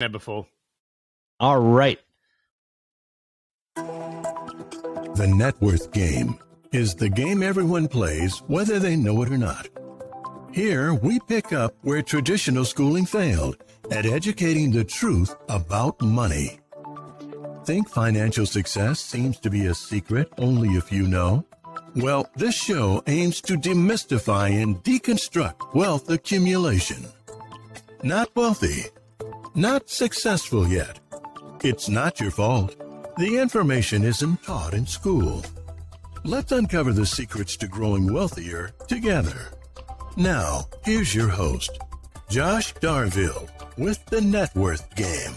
that before. All right. The net worth game is the game everyone plays, whether they know it or not. Here, we pick up where traditional schooling failed at educating the truth about money. Think financial success seems to be a secret only a few know? Well, this show aims to demystify and deconstruct wealth accumulation. Not wealthy, not successful yet. It's not your fault. The information isn't taught in school. Let's uncover the secrets to growing wealthier together. Now, here's your host, Josh Darville, with the Net Worth Game.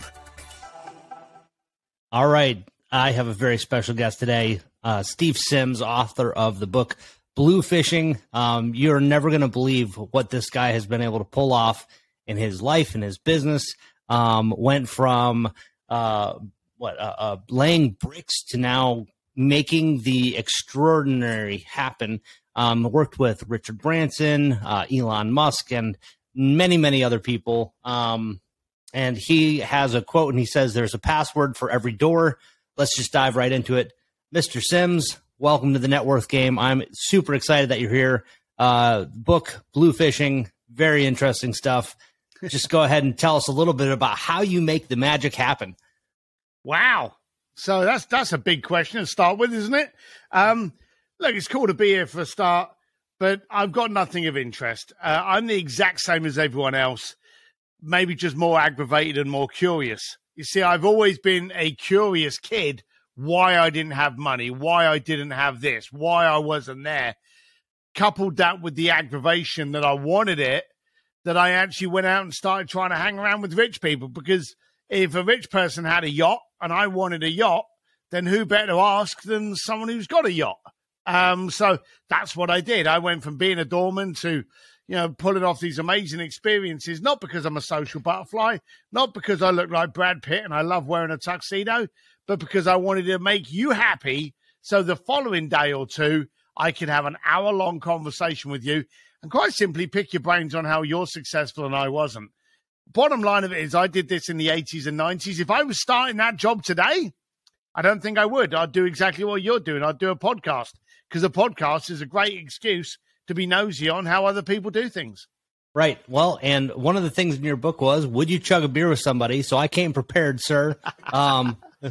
All right. I have a very special guest today, Steve Sims, author of the book Bluefishing. You're never going to believe what this guy has been able to pull off in his life and his business. Went from laying bricks to now making the extraordinary happen. Worked with Richard Branson, Elon Musk, and many, many other people. And he has a quote, and he says, "There's a password for every door." Let's just dive right into it. Mr. Sims, welcome to the Net Worth Game. I'm super excited that you're here. Book, Bluefishing, very interesting stuff. Just go ahead and tell us a little bit about how you make the magic happen. Wow. So that's a big question to start with, isn't it? Look, it's cool to be here for a start, but I've got nothing of interest. I'm the exact same as everyone else, maybe just more aggravated and more curious. You see, I've always been a curious kid, why I didn't have money, why I didn't have this, why I wasn't there. Coupled that with the aggravation that I wanted it, that I actually went out and started trying to hang around with rich people, because if a rich person had a yacht and I wanted a yacht, then who better to ask than someone who's got a yacht? So that's what I did. I went from being a doorman to, you know, pulling off these amazing experiences, not because I'm a social butterfly, not because I look like Brad Pitt and I love wearing a tuxedo, but because I wanted to make you happy. So the following day or two, I could have an hour-long conversation with you and quite simply pick your brains on how you're successful and I wasn't. Bottom line of it is I did this in the 80s and 90s. If I was starting that job today, I don't think I would. I'd do exactly what you're doing. I'd do a podcast, because a podcast is a great excuse to be nosy on how other people do things. Right. Well, and one of the things in your book was, would you chug a beer with somebody? So I came prepared, sir.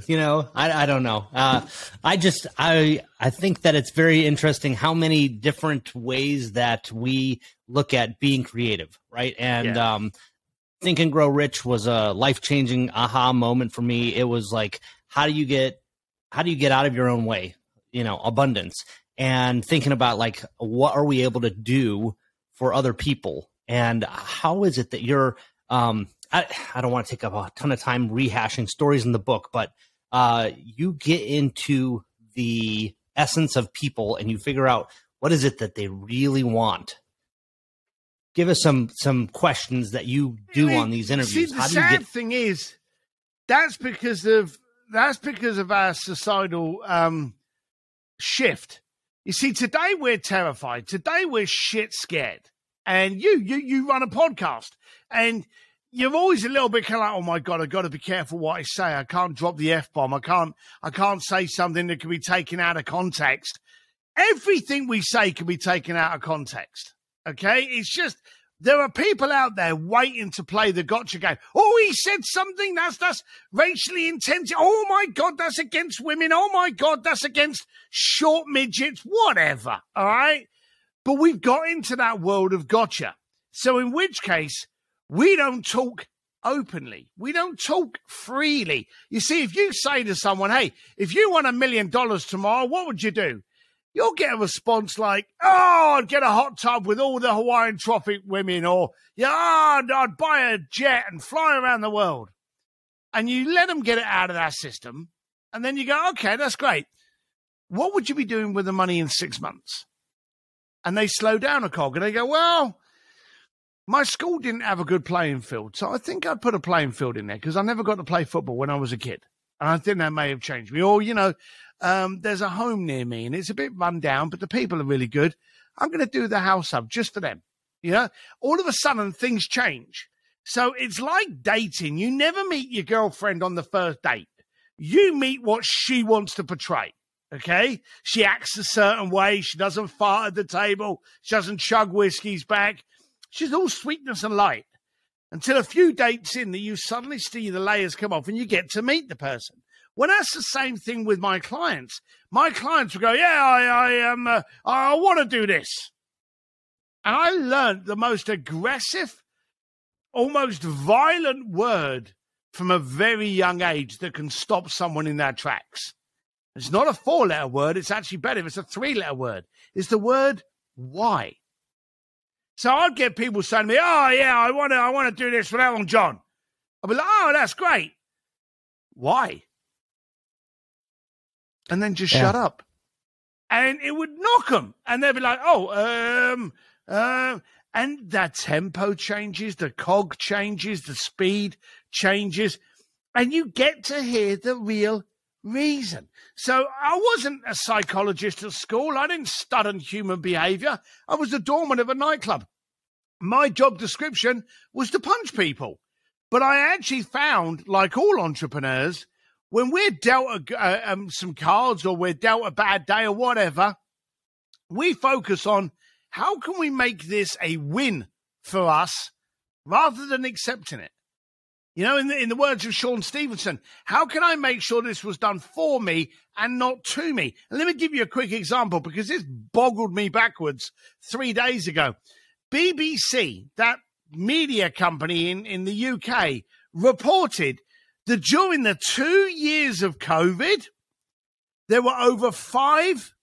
You know, I don't know. I think that it's very interesting how many different ways that we look at being creative. Right. And, yeah. Think and Grow Rich was a life-changing aha moment for me. It was like, how do you get out of your own way? You know, abundance, and thinking about like, what are we able to do for other people? And how is it that you're, I don't want to take up a ton of time rehashing stories in the book, but you get into the essence of people and you figure out what is it that they really want. Give us some questions that you do on these interviews. See, the sad thing is that's because of our societal shift. You see, today we're terrified. Today we're shit scared. And you run a podcast, and you're always a little bit kind of like, oh my God, I've got to be careful what I say. I can't drop the F-bomb. I can't say something that can be taken out of context. Everything we say can be taken out of context. Okay, it's just there are people out there waiting to play the gotcha game. Oh, he said something that's racially intensive. Oh my God, that's against women. Oh my God, that's against short midgets. Whatever. All right, but we've got into that world of gotcha. So in which case, we don't talk openly. We don't talk freely. You see, if you say to someone, "Hey, if you won $1 million tomorrow, what would you do?" You'll get a response like, oh, I'd get a hot tub with all the Hawaiian Tropic women, or, yeah, I'd buy a jet and fly around the world. And you let them get it out of that system, and then you go, okay, that's great. What would you be doing with the money in 6 months? And they slow down a cog, and they go, well, my school didn't have a good playing field, so I think I'd put a playing field in there, because I never got to play football when I was a kid. And I think that may have changed me. Or, you know, there's a home near me and it's a bit run down, but the people are really good. I'm going to do the house up just for them. You know, all of a sudden things change. So it's like dating. You never meet your girlfriend on the first date. You meet what she wants to portray, okay? She acts a certain way. She doesn't fart at the table. She doesn't chug whiskeys back. She's all sweetness and light. Until a few dates in that you suddenly see the layers come off and you get to meet the person. Well, that's the same thing with my clients. My clients will go, yeah, I want to do this. And I learned the most aggressive, almost violent word from a very young age that can stop someone in their tracks. It's not a four-letter word. It's actually better if it's a three-letter word. It's the word why. So I'd get people saying to me, oh, yeah, I want to do this with Elton John. I'd be like, oh, that's great. Why? And then just shut up. And it would knock them. And they'd be like, oh, and the tempo changes, the cog changes, the speed changes. And you get to hear the real reason. So I wasn't a psychologist at school. I didn't study human behavior. I was the doorman of a nightclub. My job description was to punch people. But I actually found, like all entrepreneurs, when we're dealt some cards or we're dealt a bad day or whatever, we focus on how can we make this a win for us rather than accepting it. You know, in the words of Sean Stevenson, how can I make sure this was done for me and not to me? And let me give you a quick example because this boggled me backwards 3 days ago. BBC, that media company in the UK, reported that during the 2 years of COVID, there were over 5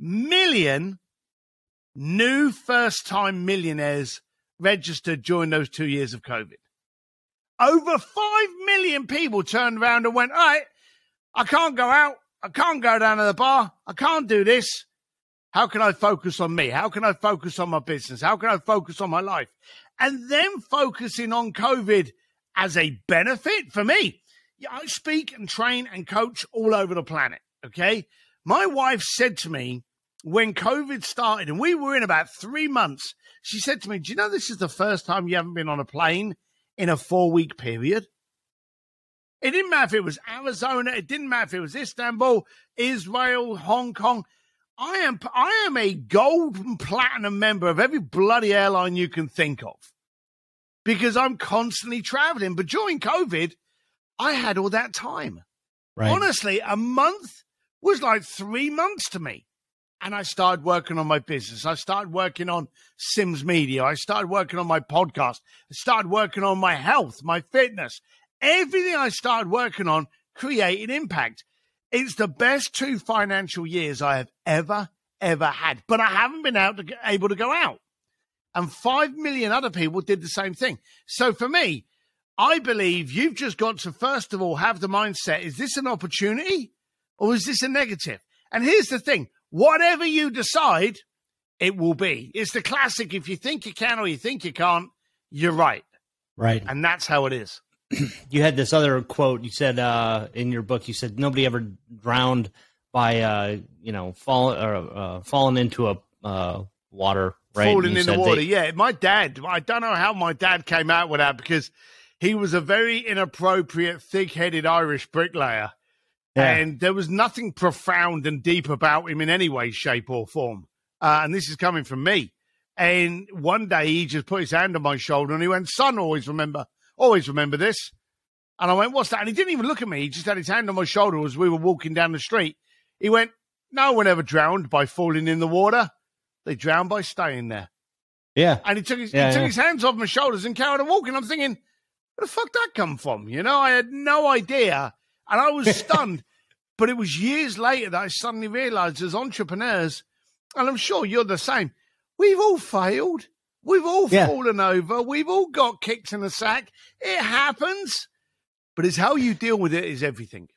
million new first-time millionaires registered during those 2 years of COVID. Over 5 million people turned around and went, all right, I can't go out. I can't go down to the bar. I can't do this. How can I focus on me? How can I focus on my business? How can I focus on my life? And then focusing on COVID as a benefit for me. I speak and train and coach all over the planet, okay? My wife said to me when COVID started, and we were in about 3 months, she said to me, do you know this is the first time you haven't been on a plane in a 4-week period? It didn't matter if it was Arizona. It didn't matter if it was Istanbul, Israel, Hong Kong. I am a gold and platinum member of every bloody airline you can think of because I'm constantly traveling. But during COVID, I had all that time. Right. Honestly, a month was like 3 months to me. And I started working on my business. I started working on Sims Media. I started working on my podcast. I started working on my health, my fitness. Everything I started working on created impact. It's the best 2 financial years I have ever had. But I haven't been able to go out. And 5 million other people did the same thing. So for me, I believe you've just got to, first of all, have the mindset, is this an opportunity or is this a negative? And here's the thing. Whatever you decide, it will be. It's the classic, if you think you can or you think you can't, you're right. Right. And that's how it is. You had this other quote you said in your book, you said, nobody ever drowned by, falling into a water. Right? Falling in the water, yeah. My dad, I don't know how my dad came out with that because he was a very inappropriate, thick-headed Irish bricklayer. Yeah. And there was nothing profound and deep about him in any way, shape, or form. And this is coming from me. And one day he just put his hand on my shoulder and he went, son, always remember this. And I went, what's that? And he didn't even look at me. He just had his hand on my shoulder as we were walking down the street. He went, no one ever drowned by falling in the water. They drowned by staying there. Yeah. And he took his hands off my shoulders and carried on walking. I'm thinking, where the fuck that come from? You know, I had no idea. And I was stunned, but it was years later that I suddenly realized as entrepreneurs, and I'm sure you're the same, we've all failed. We've all fallen over. We've all got kicked in the sack. It happens, but it's how you deal with it is everything.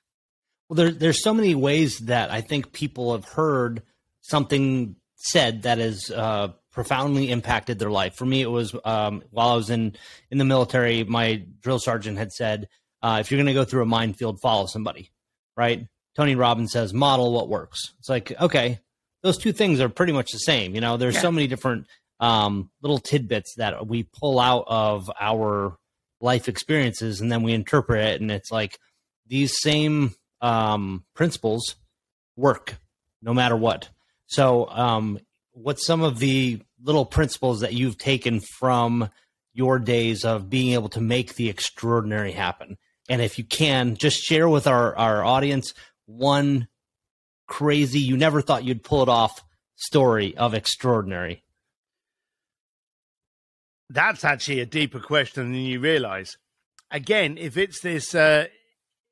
Well, there's so many ways that I think people have heard something said that has profoundly impacted their life. For me, it was while I was in the military, my drill sergeant had said, if you're going to go through a minefield, follow somebody, right? Tony Robbins says, model what works. It's like, okay, those two things are pretty much the same. You know, there's so many different little tidbits that we pull out of our life experiences, and then we interpret it. And it's like these same principles work no matter what. So what's some of the little principles that you've taken from your days of being able to make the extraordinary happen? And if you can, just share with our audience one crazy, you never thought you'd pull it off story of extraordinary. That's actually a deeper question than you realize. Again, if it's this,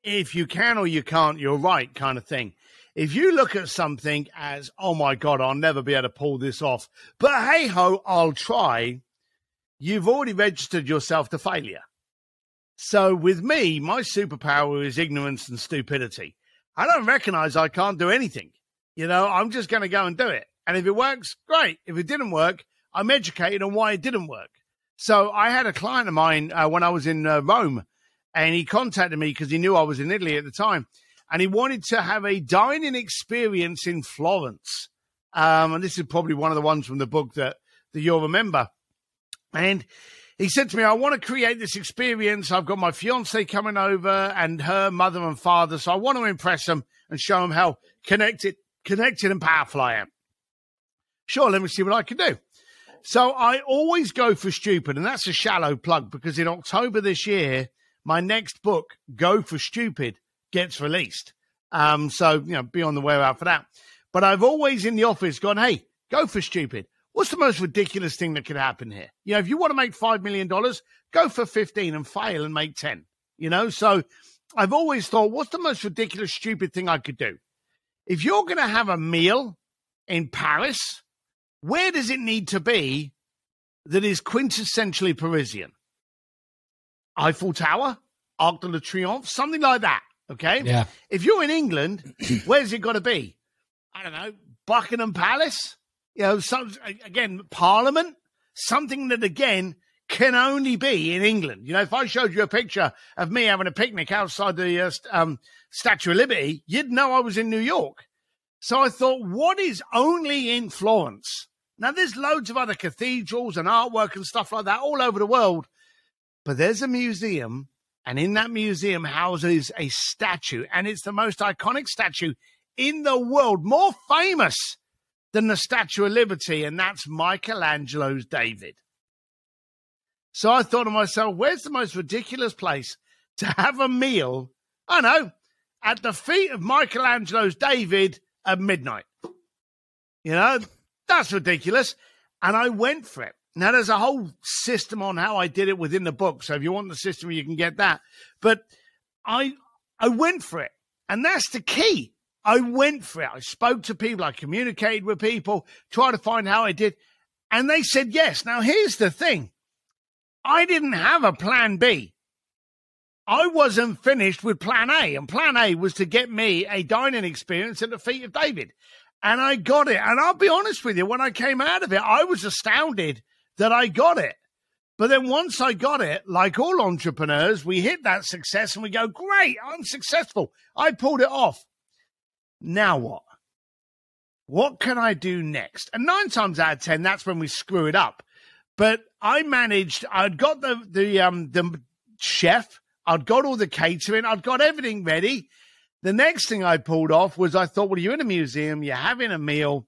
if you can or you can't, you're right kind of thing. If you look at something as, oh my God, I'll never be able to pull this off, but hey ho, I'll try, you've already registered yourself to failure. So with me, my superpower is ignorance and stupidity. I don't recognize I can't do anything. You know, I'm just going to go and do it. And if it works, great. If it didn't work, I'm educated on why it didn't work. So I had a client of mine when I was in Rome, and he contacted me because he knew I was in Italy at the time. And he wanted to have a dining experience in Florence. And this is probably one of the ones from the book that you'll remember. And he said to me, I want to create this experience. I've got my fiance coming over and her mother and father. So I want to impress them and show them how connected and powerful I am. Sure, let me see what I can do. So I always go for stupid. And that's a shallow plug, because in October this year, my next book, Go for Stupid, gets released. So, you know, be on the way out for that. But I've always in the office gone, hey, go for stupid. What's the most ridiculous thing that could happen here? You know, if you want to make $5 million, go for 15 and fail and make 10, you know? So I've always thought, what's the most ridiculous, stupid thing I could do? If you're going to have a meal in Paris, where does it need to be that is quintessentially Parisian? Eiffel Tower, Arc de Triomphe, something like that, okay? Yeah. If you're in England, where's it got to be? I don't know, Buckingham Palace? You know, some, again, Parliament, something that, again, can only be in England. You know, if I showed you a picture of me having a picnic outside the Statue of Liberty, you'd know I was in New York. So I thought, what is only in Florence? Now, there's loads of other cathedrals and artwork and stuff like that all over the world. But there's a museum, and in that museum houses a statue, and it's the most iconic statue in the world, more famous than the Statue of Liberty, and that's Michelangelo's David. So I thought to myself, where's the most ridiculous place to have a meal? I know, at the feet of Michelangelo's David at midnight. You know, that's ridiculous. And I went for it. Now, there's a whole system on how I did it within the book. So if you want the system, you can get that. But I went for it. And that's the key. I went for it. I spoke to people. I communicated with people, tried to find how I did. And they said yes. Now, here's the thing. I didn't have a plan B. I wasn't finished with plan A. And plan A was to get me a dining experience at the feet of David. And I got it. And I'll be honest with you, when I came out of it, I was astounded that I got it. But then once I got it, like all entrepreneurs, we hit that success and we go, great, I'm successful. I pulled it off. Now what? What can I do next? And 9 times out of 10, that's when we screw it up. But I managed, I'd got the chef, I'd got all the catering, I'd got everything ready. The next thing I pulled off was I thought, well, you're in a museum, you're having a meal,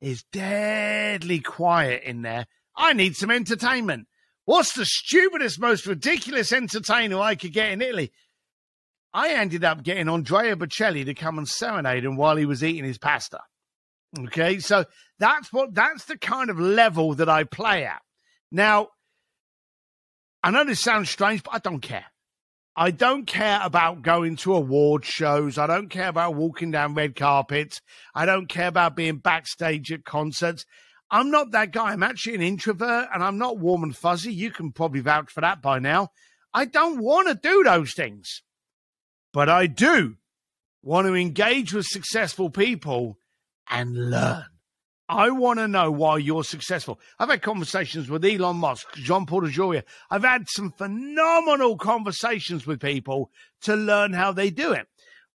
it's deadly quiet in there. I need some entertainment. What's the stupidest, most ridiculous entertainer I could get in Italy? I ended up getting Andrea Bocelli to come and serenade him while he was eating his pasta. Okay, so that's the kind of level that I play at. Now, I know this sounds strange, but I don't care. I don't care about going to award shows. I don't care about walking down red carpets. I don't care about being backstage at concerts. I'm not that guy. I'm actually an introvert, and I'm not warm and fuzzy. You can probably vouch for that by now. I don't want to do those things. But I do want to engage with successful people and learn. I want to know why you're successful. I've had conversations with Elon Musk, John Paul DeJoria. I've had some phenomenal conversations with people to learn how they do it.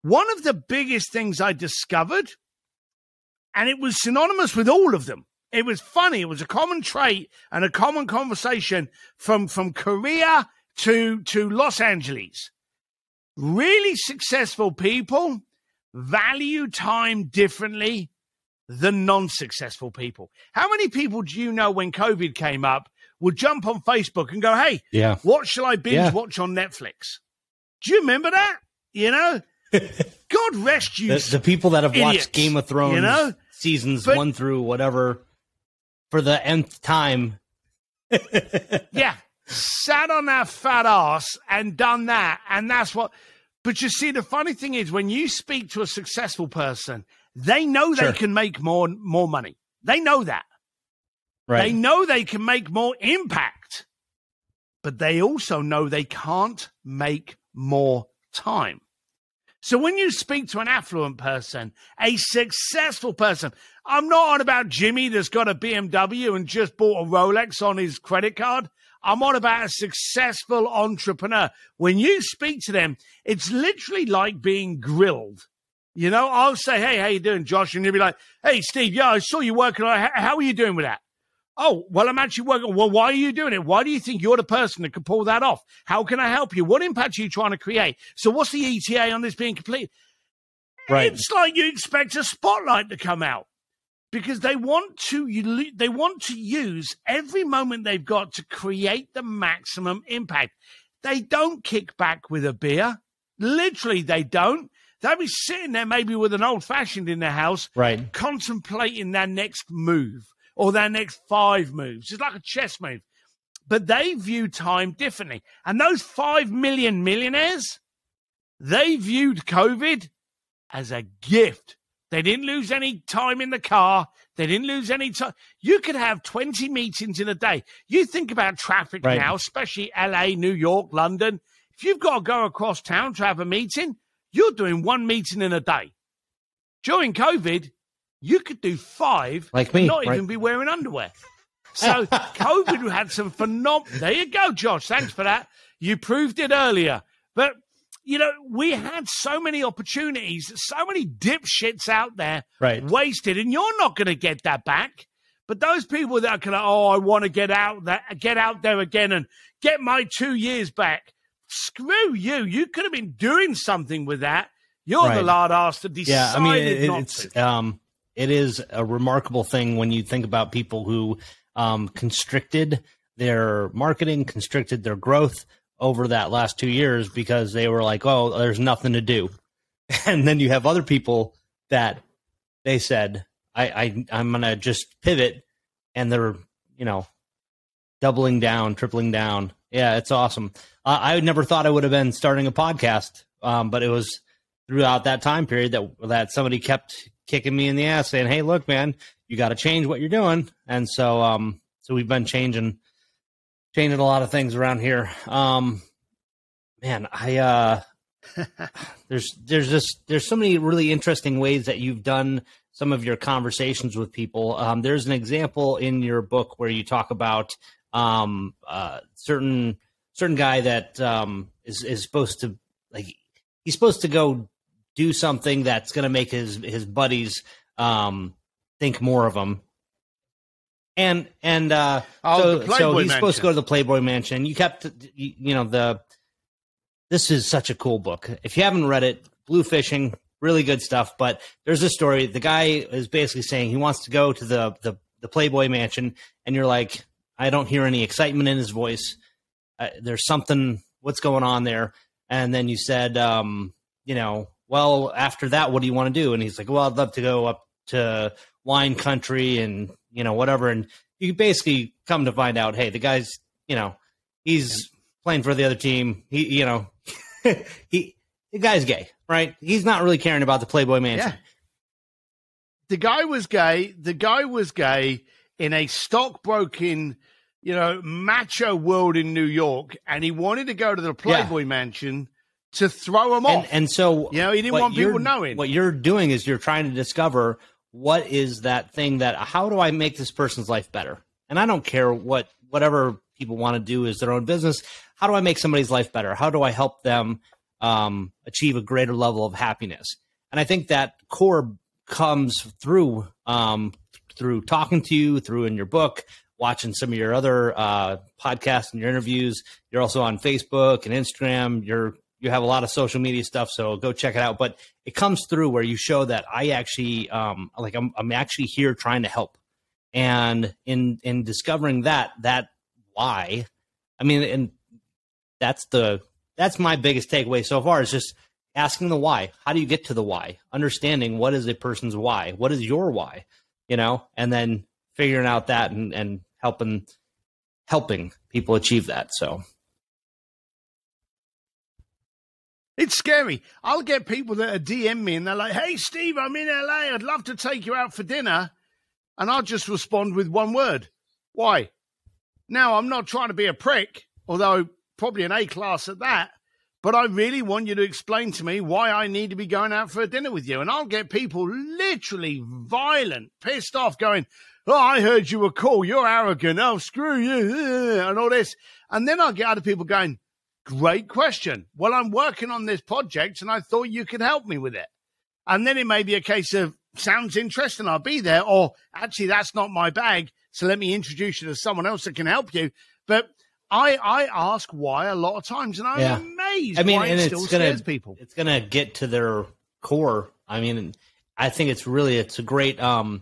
One of the biggest things I discovered, and it was synonymous with all of them, It was funny. It was a common trait and a common conversation from Korea to Los Angeles. Really successful people value time differently than non-successful people. How many people do you know when COVID came up would jump on Facebook and go, hey, what shall I binge watch on Netflix? Do you remember that? You know, God rest you. The people that have idiots, watched Game of Thrones, you know, seasons one through whatever for the nth time. Yeah. Sat on our fat ass and done that. And that's what, but you see, the funny thing is when you speak to a successful person, they know they can make more money. They know that. Right. They know they can make more impact, but they also know they can't make more time. So when you speak to an affluent person, a successful person, I'm not on about Jimmy that's got a BMW and just bought a Rolex on his credit card. I'm on about a successful entrepreneur. When you speak to them, it's literally like being grilled. You know, I'll say, hey, how you doing, Josh? And you'll be like, hey, Steve, yeah, I saw you working on it. How are you doing with that? Oh, well, I'm actually working. Well, why are you doing it? Why do you think you're the person that could pull that off? How can I help you? What impact are you trying to create? So what's the ETA on this being complete? Right. It's like you expect a spotlight to come out because they want to use every moment they've got to create the maximum impact. They don't kick back with a beer. Literally, they don't. They'll be sitting there maybe with an old-fashioned in their house, right, contemplating their next move or their next 5 moves. It's like a chess move. But they view time differently. And those 5 million millionaires, they viewed COVID as a gift. They didn't lose any time in the car. They didn't lose any time. You could have 20 meetings in a day. You think about traffic right now, especially LA, New York, London. If you've got to go across town to have a meeting, you're doing 1 meeting in a day. During COVID, you could do 5, like me, not even be wearing underwear. So COVID had some phenomenal. There you go, Josh. Thanks for that. You proved it earlier. But, you know, we had so many opportunities, so many dipshits out there wasted, and you're not going to get that back. But those people that are going to, oh, I want to get out there again and get my 2 years back. Screw you. You could have been doing something with that. You're the lard ass that decided not to. It is a remarkable thing when you think about people who constricted their marketing, constricted their growth over that last 2 years because they were like, oh, there's nothing to do. And then you have other people that they said, I'm going to just pivot, and they're, you know, doubling down, tripling down. Yeah, it's awesome. I never thought I would have been starting a podcast, but it was throughout that time period that somebody kept kicking me in the ass saying, hey, look, man, you got to change what you're doing. And so we've been changing a lot of things around here. Man, there's so many really interesting ways that you've done some of your conversations with people. There's an example in your book where you talk about certain guy that is supposed to, like, he's supposed to go do something that's going to make his buddies think more of him. So he's supposed to go to the Playboy Mansion. This is such a cool book. If you haven't read it, Bluefishing, really good stuff. But there's a story. The guy is basically saying he wants to go to the Playboy Mansion, and you're like, I don't hear any excitement in his voice. There's something, what's going on there? And then you said, you know, well, after that, what do you want to do? And he's like, well, I'd love to go up to wine country and, you know, whatever. And you basically come to find out, hey, the guy's, you know, he's playing for the other team. He, you know, the guy's gay, right? He's not really caring about the Playboy Mansion. Yeah. The guy was gay. The guy was gay in a stockbroken, you know, macho world in New York, and he wanted to go to the Playboy Mansion to throw him off. And so, you know, he didn't want people knowing. What you're doing is you're trying to discover what is that thing that, how do I make this person's life better? And I don't care whatever people want to do is their own business. How do I make somebody's life better? How do I help them achieve a greater level of happiness? And I think that core comes through through talking to you, through in your book, watching some of your other podcasts and your interviews. You're also on Facebook and Instagram. You have a lot of social media stuff, so go check it out. But it comes through where you show that I actually, like I'm actually here trying to help. And in discovering that why, I mean, and that's my biggest takeaway so far is just asking the why. How do you get to the why? Understanding what is a person's why? What is your why? You know, and then figuring out that and helping people achieve that. So it's scary. I'll get people that are DM me and they're like, "Hey, Steve, I'm in LA. I'd love to take you out for dinner." And I'll just respond with one word. Why? Now, I'm not trying to be a prick, although probably an A-class at that, but I really want you to explain to me why I need to be going out for a dinner with you. And I'll get people literally violent, pissed off, going, "Oh, I heard you were cool. You're arrogant. Oh, screw you," and all this. And then I'll get other people going, "Great question. Well, I'm working on this project, and I thought you could help me with it." And then it may be a case of, "Sounds interesting. I'll be there." Or, "Actually, that's not my bag. So let me introduce you to someone else that can help you." But I ask why a lot of times, and I'm amazed. I mean, why it still scares people. It's gonna get to their core. I mean, I think it's a great a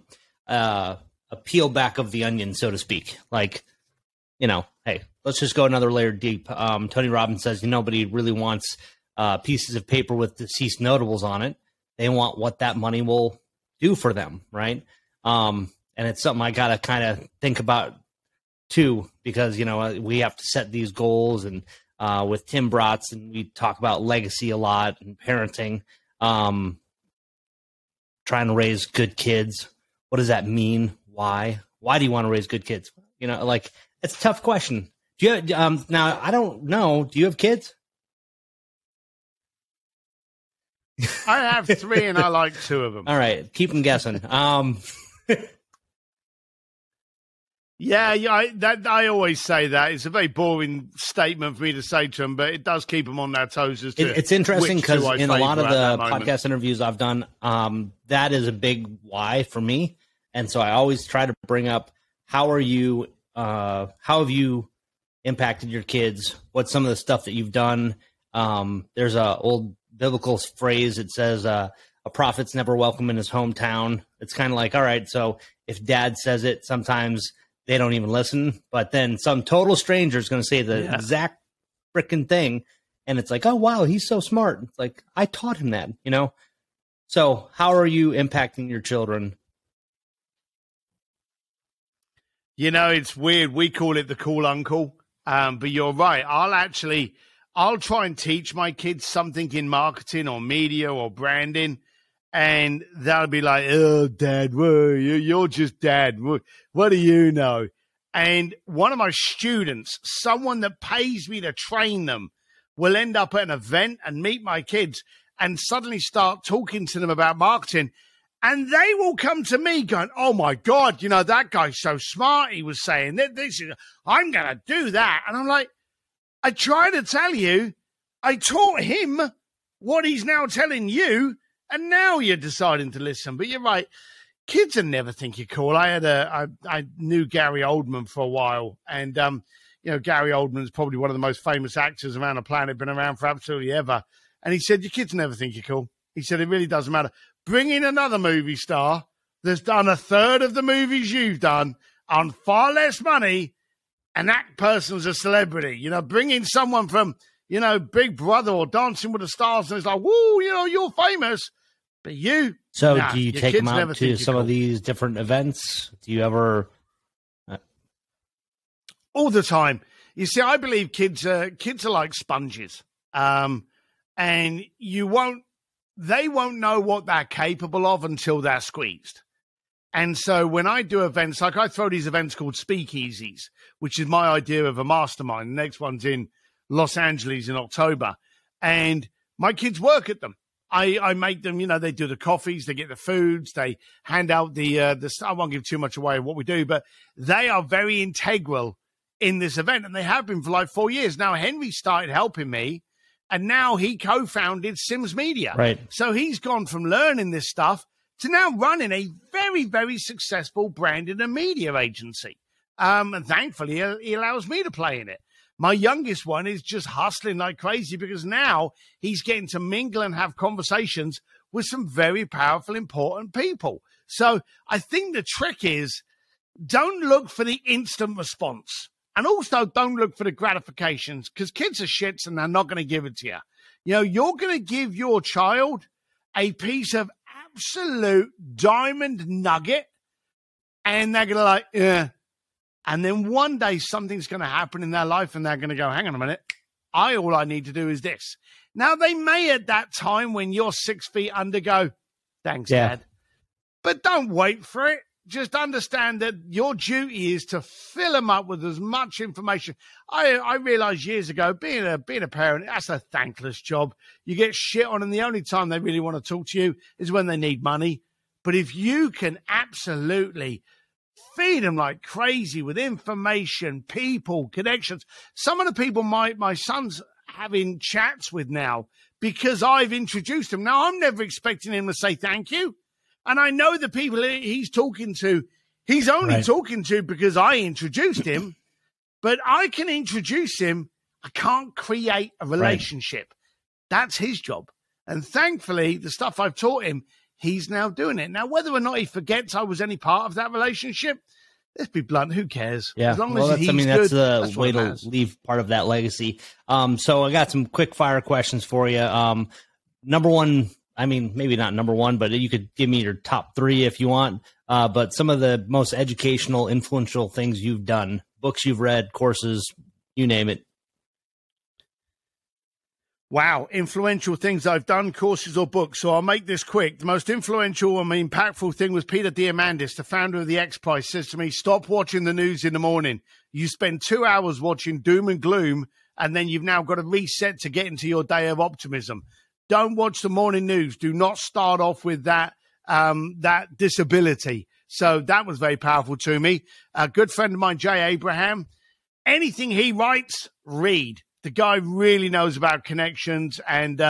peel back of the onion, so to speak. Like, you know, hey, let's just go another layer deep. Tony Robbins says nobody really wants pieces of paper with deceased notables on it. They want what that money will do for them, right? And it's something I gotta kind of think about too, because you know we have to set these goals. And with Tim Bratz, and we talk about legacy a lot and parenting, trying to raise good kids. What does that mean? Why do you want to raise good kids? You know, like it's a tough question. Do you have, now? I don't know. Do you have kids? I have three, and I like two of them. All right, keep them guessing. I always say that. It's a very boring statement for me to say to them, but it does keep them on their toes. As to it's interesting because in a lot of the podcast interviews I've done, that is a big why for me, and so I always try to bring up how have you impacted your kids? What's some of the stuff that you've done? There's a old biblical phrase that says a prophet's never welcome in his hometown. It's kind of like, all right, so if dad says it, sometimes they don't even listen, but then some total stranger is going to say the exact freaking thing, and it's like, oh wow, he's so smart. It's like, I taught him that, you know. So how are you impacting your children? You know, it's weird. We call it the cool uncle, but you're right. I'll try and teach my kids something in marketing or media or branding, and they'll be like, "Oh, Dad, you're just Dad. What do you know?" And one of my students, someone that pays me to train them, will end up at an event and meet my kids and suddenly start talking to them about marketing. And they will come to me going, "Oh, my God, you know, that guy's so smart. He was saying that this. I'm going to do that." And I'm like, I try to tell you, I taught him what he's now telling you, and now you're deciding to listen. But you're right. Kids will never think you're cool. I knew Gary Oldman for a while, and you know, Gary Oldman's probably one of the most famous actors around the planet, been around for absolutely ever. And he said, "Your kids never think you're cool." He said, "It really doesn't matter. Bring in another movie star that's done a third of the movies you've done on far less money, and that person's a celebrity." You know, bring in someone from, you know, Big Brother or Dancing with the Stars, and it's like, "Woo, you know, you're famous." But you. So do you take them out to some of these different events? Do you ever? All the time. You see, I believe kids are like sponges, and they won't know what they're capable of until they're squeezed. And so when I do events, like I throw these events called speakeasies, which is my idea of a mastermind. The next one's in Los Angeles in October. And my kids work at them. I make them, you know, they do the coffees, they get the foods, they hand out the I won't give too much away of what we do, but they are very integral in this event. And they have been for like 4 years. Now, Henry started helping me, and now he co-founded Sims Media. Right. So he's gone from learning this stuff to now running a very, very successful branding and media agency. And thankfully, he allows me to play in it. My youngest one is just hustling like crazy because now he's getting to mingle and have conversations with some very powerful, important people. So I think the trick is don't look for the instant response. And also don't look for the gratifications because kids are shits and they're not going to give it to you. You know, you're going to give your child a piece of absolute diamond nugget and they're going to like, yeah. And then one day something's going to happen in their life and they're going to go, hang on a minute, all I need to do is this. Now, they may at that time when you're 6 feet under go, thanks, Dad. But don't wait for it. Just understand that your duty is to fill them up with as much information. I realized years ago, being a parent, that's a thankless job. You get shit on, and the only time they really want to talk to you is when they need money. But if you can absolutely feed them like crazy with information, people, connections. Some of the people my son's having chats with now because I've introduced him. Now, I'm never expecting him to say thank you. And I know the people he's talking to, he's only talking to because I introduced him, but I can introduce him. I can't create a relationship. That's his job. And thankfully, the stuff I've taught him, he's now doing it. Now, whether or not he forgets I was any part of that relationship, let's be blunt. Who cares? Yeah. As long as he's good, that's the way to leave part of that legacy. So I got some quick fire questions for you. Number one, I mean, maybe not number one, but you could give me your top three if you want. But some of the most educational, influential things you've done, books you've read, courses, you name it. Wow. Influential things I've done, courses or books. So I'll make this quick. The most influential and impactful thing was Peter Diamandis, the founder of the X Prize, says to me, stop watching the news in the morning. You spend 2 hours watching doom and gloom, and then you've now got to reset to get into your day of optimism. Don't watch the morning news. Do not start off with that that disability. So that was very powerful to me. A good friend of mine, Jay Abraham, anything he writes, read. The guy really knows about connections and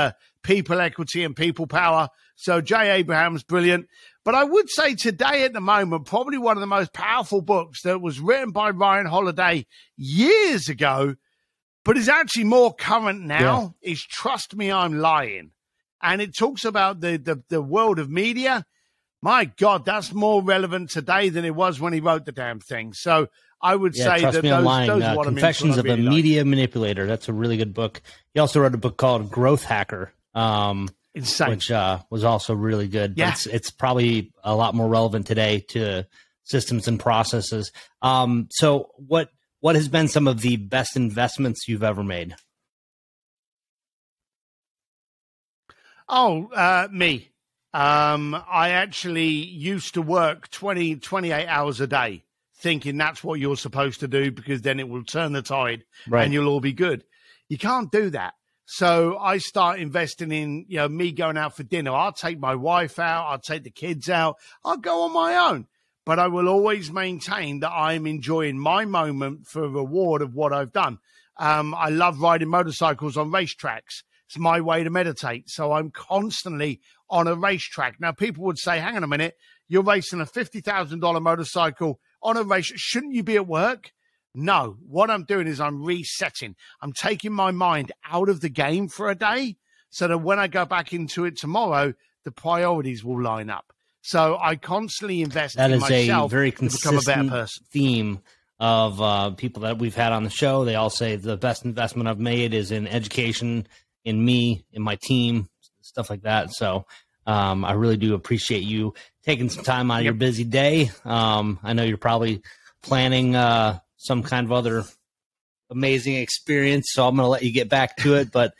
people equity and people power. So Jay Abraham's brilliant. But I would say today at the moment, probably one of the most powerful books that was written by Ryan Holiday years ago, but it's actually more current now, is Trust Me, I'm Lying. And it talks about the world of media. My God, that's more relevant today than it was when he wrote the damn thing. So I would say that those Confessions of a Media Manipulator. That's a really good book. He also wrote a book called Growth Hacker, which was also really good. Yeah. It's probably a lot more relevant today to systems and processes. So what has been some of the best investments you've ever made? Oh, me. I actually used to work 28 hours a day thinking that's what you're supposed to do because then it will turn the tide and you'll all be good. You can't do that. So I start investing in, you know, me going out for dinner. I'll take my wife out. I'll take the kids out. I'll go on my own. But I will always maintain that I'm enjoying my moment for a reward of what I've done. I love riding motorcycles on racetracks. It's my way to meditate. So I'm constantly on a racetrack. Now, people would say, hang on a minute, you're racing a $50,000 motorcycle on a race. Shouldn't you be at work? No. What I'm doing is I'm resetting. I'm taking my mind out of the game for a day so that when I go back into it tomorrow, the priorities will line up. So I constantly invest in myself to become a better person. That is a very consistent theme of people that we've had on the show. They all say the best investment I've made is in education, in me, in my team, stuff like that. So I really do appreciate you taking some time out of your busy day. I know you're probably planning some kind of other amazing experience, so I'm going to let you get back to it. But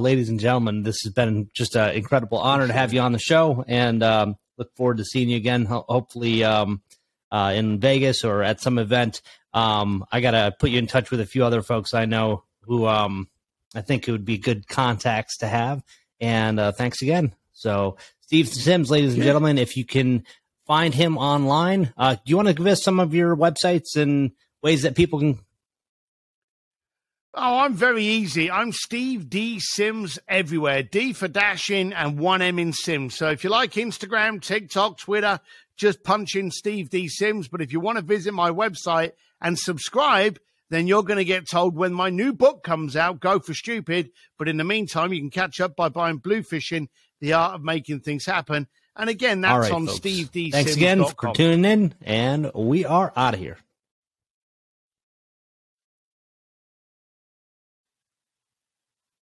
ladies and gentlemen, this has been just an incredible honor to have you on the show. And look forward to seeing you again, hopefully in Vegas or at some event. I got to put you in touch with a few other folks I know who I think it would be good contacts to have. And thanks again. So Steve Sims, ladies and gentlemen, if you can find him online, do you want to give us some of your websites and ways that people can? Oh, I'm very easy. I'm Steve D. Sims everywhere. D for dashing and 1M in Sims. So if you like Instagram, TikTok, Twitter, just punch in Steve D. Sims. But if you want to visit my website and subscribe, then you're going to get told when my new book comes out, Go for Stupid. But in the meantime, you can catch up by buying Bluefishing, The Art of Making Things Happen. And again, that's right, on SteveDSims.com. Thanks again for tuning in, and we are out of here.